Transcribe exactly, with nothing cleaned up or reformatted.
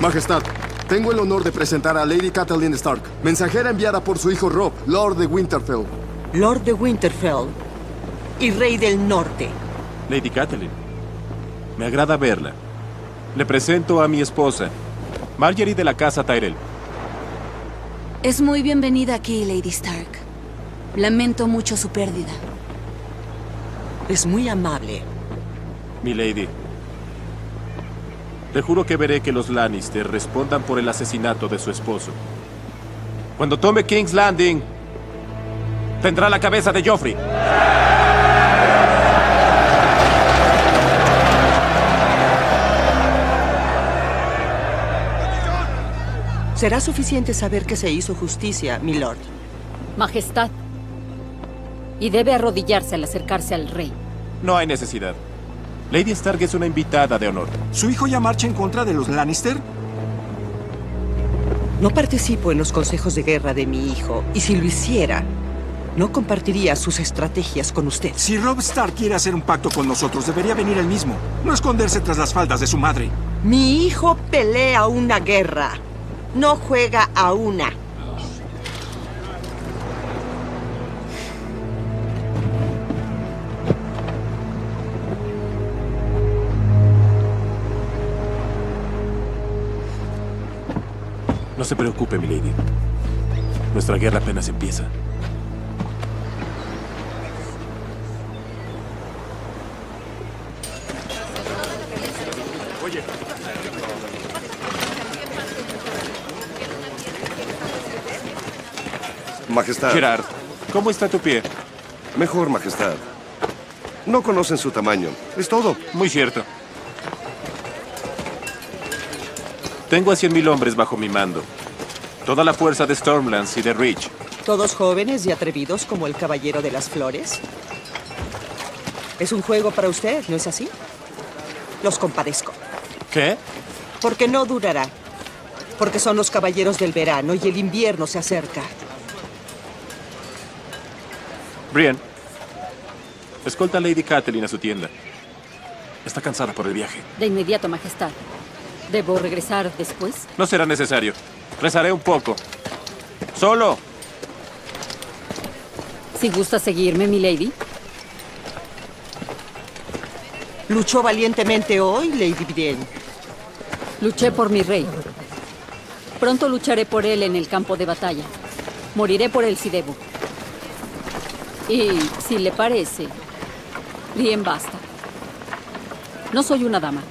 Majestad, tengo el honor de presentar a Lady Catelyn Stark, mensajera enviada por su hijo Robb, Lord de Winterfell. Lord de Winterfell y Rey del Norte. Lady Catelyn, me agrada verla. Le presento a mi esposa, Margaery de la casa Tyrell. Es muy bienvenida aquí, Lady Stark. Lamento mucho su pérdida. Es muy amable. Mi Lady, le juro que veré que los Lannister respondan por el asesinato de su esposo. Cuando tome King's Landing, tendrá la cabeza de Joffrey. Será suficiente saber que se hizo justicia, mi lord. Majestad. Y debe arrodillarse al acercarse al rey. No hay necesidad. Lady Stark es una invitada de honor. ¿Su hijo ya marcha en contra de los Lannister? No participo en los consejos de guerra de mi hijo, y si lo hiciera, no compartiría sus estrategias con usted. Si Robb Stark quiere hacer un pacto con nosotros, debería venir él mismo, no esconderse tras las faldas de su madre. Mi hijo pelea una guerra. No juega a una. No se preocupe, mi lady. Nuestra guerra apenas empieza. Oye. Majestad. Gerard, ¿cómo está tu pie? Mejor, Majestad. No conocen su tamaño. Es todo. Muy cierto. Tengo a cien mil hombres bajo mi mando. Toda la fuerza de Stormlands y de Reach. ¿Todos jóvenes y atrevidos como el Caballero de las Flores? Es un juego para usted, ¿no es así? Los compadezco. ¿Qué? Porque no durará. Porque son los caballeros del verano y el invierno se acerca. Brienne, escolta a Lady Catelyn a su tienda. Está cansada por el viaje. De inmediato, Majestad. ¿Debo regresar después? No será necesario. Rezaré un poco. ¡Solo! Si gusta seguirme, mi lady. ¿Luchó valientemente hoy, Lady Brienne? Luché por mi rey. Pronto lucharé por él en el campo de batalla. Moriré por él si debo. Y, si le parece, bien basta. No soy una dama.